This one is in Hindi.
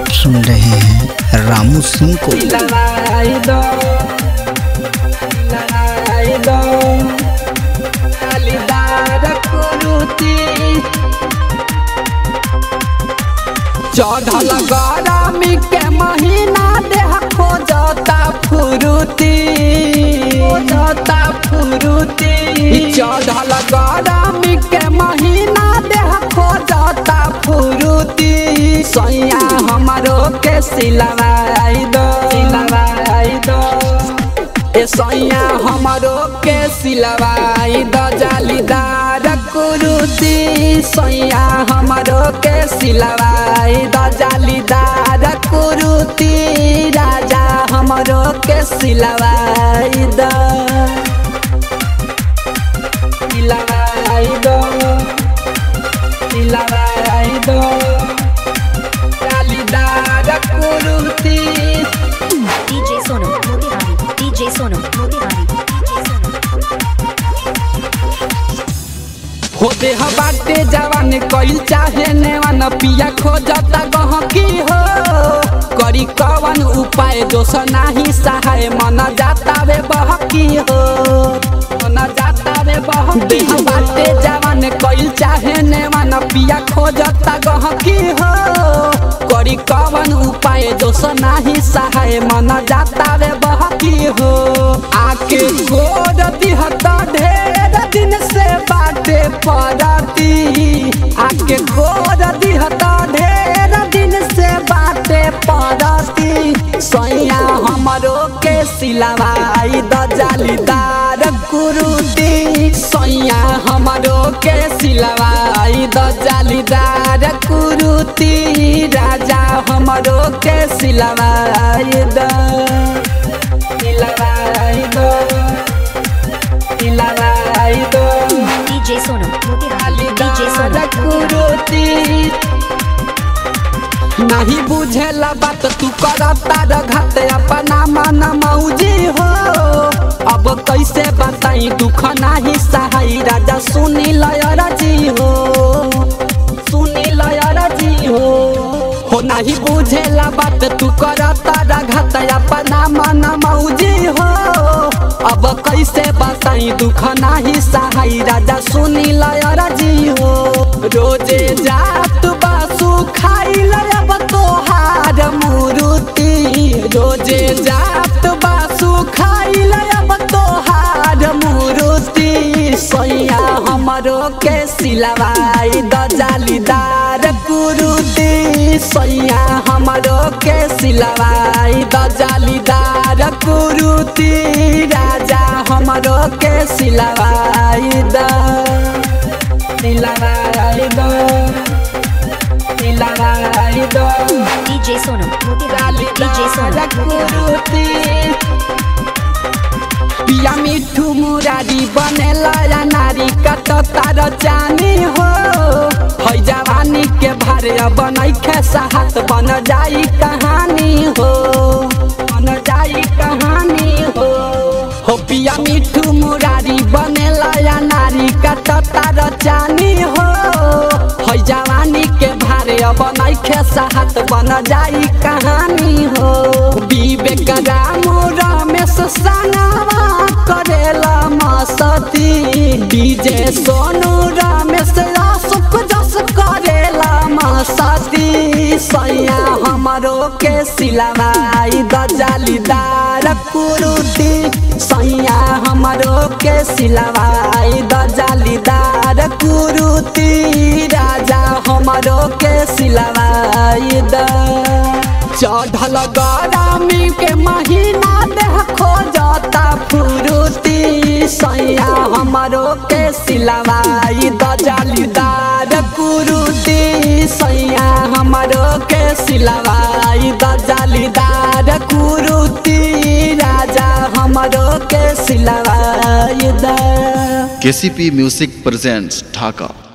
आप सुन रहे हैं रामू सिंह को चढ़ल गरमी के महीना देह खोजता फुरुती चढ़ल गरमी के महीना देह खोजता फुरुती सैया हमारो के सिलवाई दो ए सैया हमारो के सिलवाई दो जालीदार कुरुती सैया हमारो के सिलवाई दो जालीदार कुरुती राजा हमारो के सिलवाई दो सिलवाई दो सिलवाई दो DJ Sono, Motivani, DJ Sono, Motivani, DJ Sono होते ह बाटे जवान कइल चाहे नेवान पिया खोजता गहकी हो करी कवन उपाय जोस नाही सहाय मन जाता वे बहकी हो मन जाता वे बहकी हो बाटे जवान कइल चाहे नेवान पिया खोजता गहकी हो करी कवन उपाय दोस नाही सहाय मन जाता रे बहकी हो आके गोद दिहत ढेर दिन से बाटे पड़ती आके गोद दिहत ढेर दिन से बाटे पड़ती सैया हमारो के सिलवाई द जालीदार कुरुती सैया हमारो के सिलवाई द जालीदार कुरुती राजा हमारो के सिलवाई दो DJ Sono DJ Sono कुरुती नहीं बुझेला बात तू करता घात अपना मन मौजी हो अब कैसे बताई दुख नहीं सहाय राजा सुनी लयर जी हो नहीं बुझेला बात तू करता घात अपना मन मौजी हो अब कैसे बताई दुख नहीं सहाय राजा सुनी लयर जी हो रोजे जात बासु खाई अब तोहार मूर्ति रोजे जात बासु खाई अब तोहार मूर्ति सैया हमारो के सिलवाई द जालीदार कुरुती सैया हमारो के सिलवाई द जालीदार कुरुती राजा हमारो के सिलवाई द सिलवाई दो सिलवाई दो DJ Sono DJ Sono कुरुती पिया मिठू मुरारी बनेला या नारी कटतार जानी हो हई जवानी के भारे अब नइखे साहत बन जाई कहानी हो बन जाई कहानी हो पिया मिठू मुरारी बनेला या नारी कटता रचानी हो हई जवानी के भारे अब नइखे साहत बन जाई कहानी हो विवेक रामू रमेश सनवा करेला मस्ती DJ सोनू रमेश सैया हमारो के सिलवाई द जालीदार कुरुती सैया हमारो के सिलवाई द जालीदार कुरुती राजा हमारो के सिलवाई द चढ़ल गरमी के महीना देह खोजता फुरुती सैया हमारो के सिलवाई द जालीदार कुरुती सैया हमारो के सिलवाई द जालीदार कुरुती राजा हमारो के सिलवाई द KCP Music presents Dhaka।